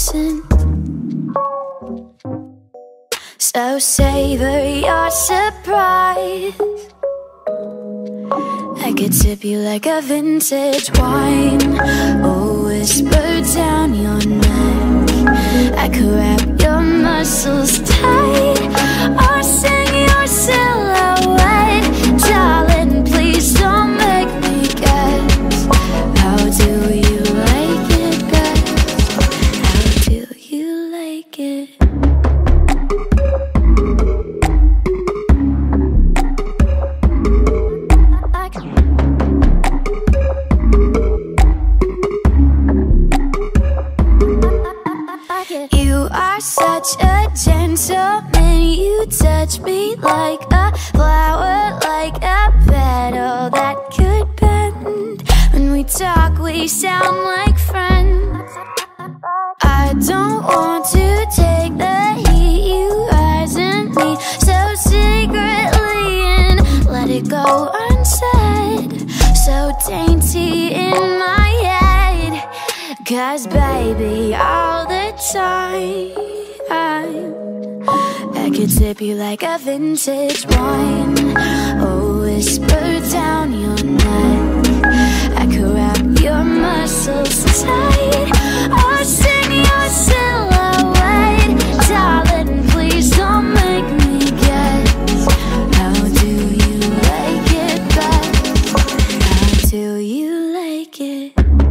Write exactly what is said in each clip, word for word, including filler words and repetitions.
chasing. So savor your surprise. I could sip you like a vintage wine, or whisper down your neck. I could wrap your muscles tight, or sing your silhouette. Darling, please don't make me guess. How do you like it best? How do you like it? You are such a gentleman. You touch me like a flower, like a petal that could bend. When we talk, we sound like friends. I don't want to take the heat. You rise in me so secretly and let it go unsaid. So dainty in my head, 'cause baby, all the time I could sip you like a vintage wine, or whisper down your neck. I could wrap your muscles tight, or sing your silhouette. Darling, please don't make me guess. How do you like it best? How do you like it?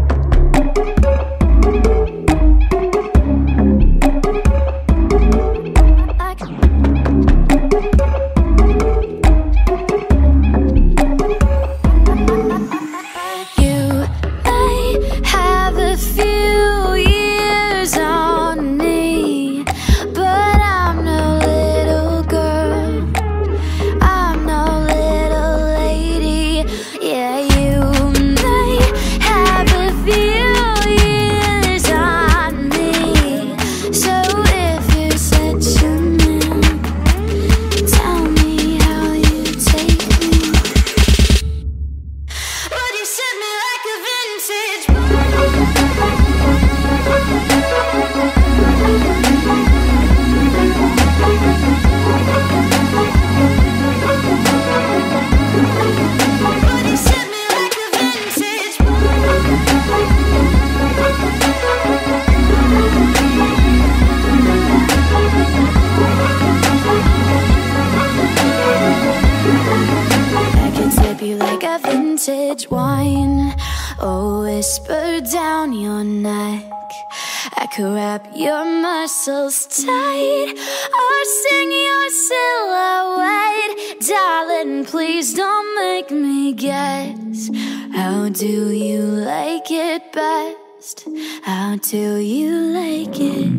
Wine, oh, whisper down your neck. I could wrap your muscles tight, or sing your silhouette. Darling, please don't make me guess. How do you like it best? How do you like it?